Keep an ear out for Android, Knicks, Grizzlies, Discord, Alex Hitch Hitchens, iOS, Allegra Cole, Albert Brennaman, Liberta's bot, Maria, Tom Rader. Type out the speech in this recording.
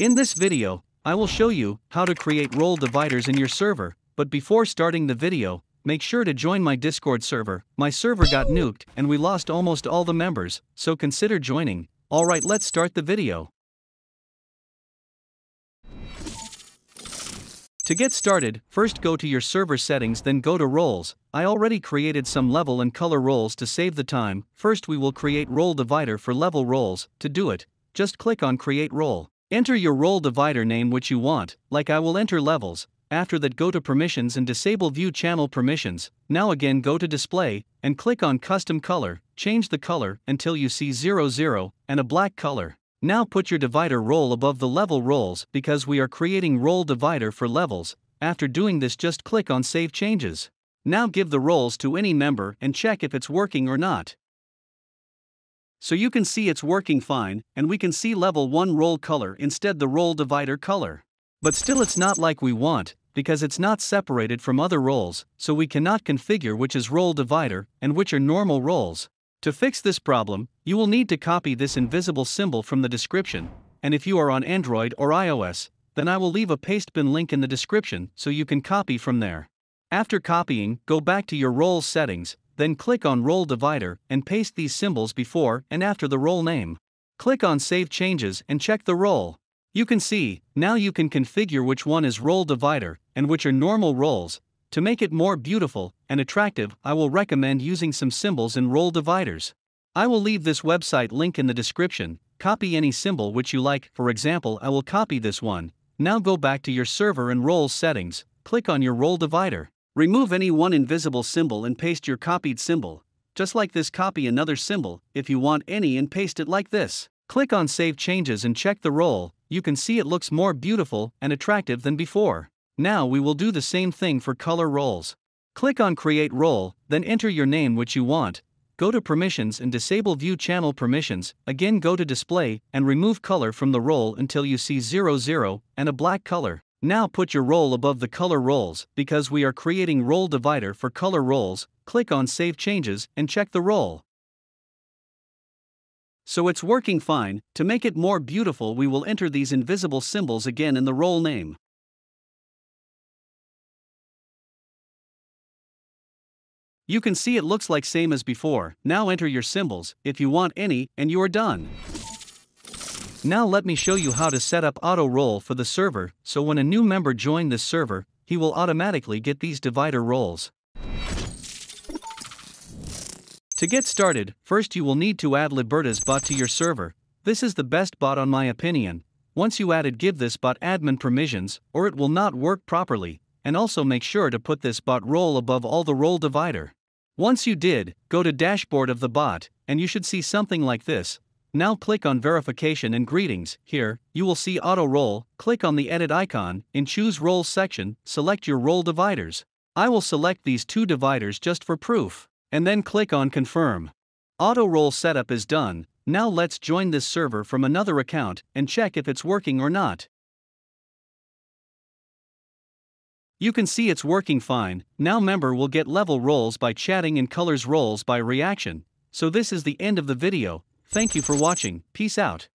In this video, I will show you how to create role dividers in your server, but before starting the video, make sure to join my Discord server. My server got nuked and we lost almost all the members, so consider joining. Alright, let's start the video. To get started, first go to your server settings, then go to roles. I already created some level and color roles to save the time. First we will create role divider for level roles. To do it, just click on create role. Enter your role divider name which you want, like I will enter levels. After that, go to permissions and disable view channel permissions. Now again go to display, and click on custom color, change the color until you see 00, and a black color. Now put your divider role above the level roles because we are creating role divider for levels. After doing this, just click on save changes. Now give the roles to any member and check if it's working or not. So you can see it's working fine, and we can see level 1 role color instead the role divider color. But still it's not like we want, because it's not separated from other roles, so we cannot configure which is role divider and which are normal roles. To fix this problem, you will need to copy this invisible symbol from the description, and if you are on Android or iOS, then I will leave a paste bin link in the description so you can copy from there. After copying, go back to your role settings, then click on role divider and paste these symbols before and after the role name. Click on save changes and check the role. You can see, now you can configure which one is role divider and which are normal roles. To make it more beautiful and attractive, I will recommend using some symbols in role dividers. I will leave this website link in the description. Copy any symbol which you like. For example, I will copy this one. Now go back to your server and role settings, click on your role divider. Remove any one invisible symbol and paste your copied symbol. Just like this, copy another symbol if you want any and paste it like this. Click on save changes and check the role. You can see it looks more beautiful and attractive than before. Now we will do the same thing for color roles. Click on create role, then enter your name which you want. Go to permissions and disable view channel permissions. Again go to display and remove color from the role until you see 00 and a black color. Now put your role above the color roles because we are creating role divider for color roles. Click on save changes and check the role. So it's working fine. To make it more beautiful, we will enter these invisible symbols again in the role name. You can see it looks like same as before. Now enter your symbols, if you want any, and you are done. Now let me show you how to set up auto role for the server, so when a new member joins this server, he will automatically get these divider roles. To get started, first you will need to add Liberta's bot to your server. This is the best bot on my opinion. Once you add it, give this bot admin permissions or it will not work properly, and also make sure to put this bot role above all the role divider. Once you did, go to dashboard of the bot, and you should see something like this. Now click on verification and greetings. Here, you will see auto role, click on the edit icon, and choose role section, select your role dividers. I will select these two dividers just for proof, and then click on confirm. Auto role setup is done. Now let's join this server from another account and check if it's working or not. You can see it's working fine. Now member will get level roles by chatting and colors roles by reaction. So this is the end of the video. Thank you for watching. Peace out.